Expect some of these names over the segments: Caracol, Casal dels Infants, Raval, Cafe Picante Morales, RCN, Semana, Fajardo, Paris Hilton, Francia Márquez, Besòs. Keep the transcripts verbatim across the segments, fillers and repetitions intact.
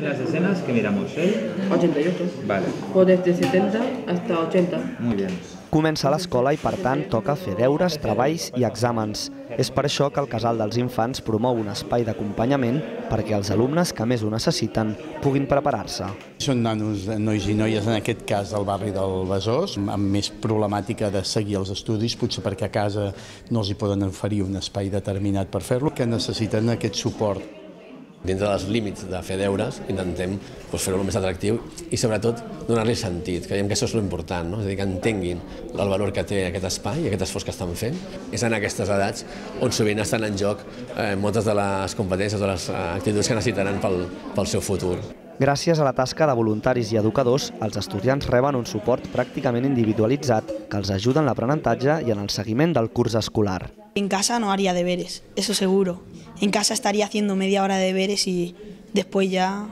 Las escenas que miramos, ¿eh? ochenta y ocho. Vale. O desde setenta hasta ochenta. Muy bien. Comença l'escola i, per tant, toca fer deures, treballs i exàmens. És per això que el Casal dels Infants promou un espai d'acompanyament perquè els alumnes que més ho necessiten puguin preparar-se. Són nanos, nois i noies, en aquest cas, del barri del Besòs, amb més problemàtica de seguir els estudis, potser perquè a casa no els hi poden oferir un espai determinat per fer-lo, que necessiten aquest suport. Dins dels límits de fer deures intentem fer-ho el més atractiu i sobretot donar-li sentit. Creiem que això és l'important, no? És a dir, que entenguin el valor que té aquest espai i aquest esforç que estan fent. És en aquestes edats on sovint estan en joc moltes de les competències o les actituds que necessitaran pel seu futur. Gràcies a la tasca de voluntaris i educadors, els estudiants reben un suport pràcticament individualitzat que els ajuda en l'aprenentatge i en el seguiment del curs escolar. En casa no haría deberes, eso seguro. En casa estaría haciendo media hora de deberes y después ya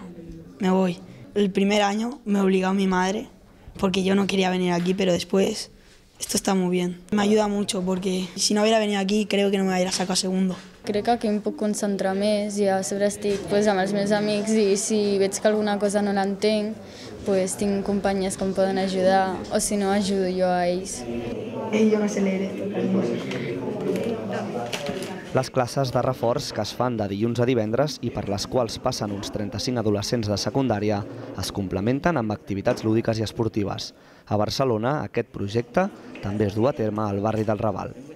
me voy. El primer año me obligó mi madre porque yo no quería venir aquí, pero después esto está muy bien. Me ayuda mucho porque si no hubiera venido aquí creo que no me hubiera sacado segundo. Crec que aquí em puc concentrar més i a sobre estic amb els meus amics i si veig que alguna cosa no l'entenc tinc companyies que em poden ajudar o si no ajudo jo a ells. Ell jo no sé leer esto. Les classes de reforç que es fan de dilluns a divendres i per les quals passen uns trenta-cinc adolescents de secundària es complementen amb activitats lúdiques i esportives. A Barcelona, aquest projecte també es du a terme al barri del Raval.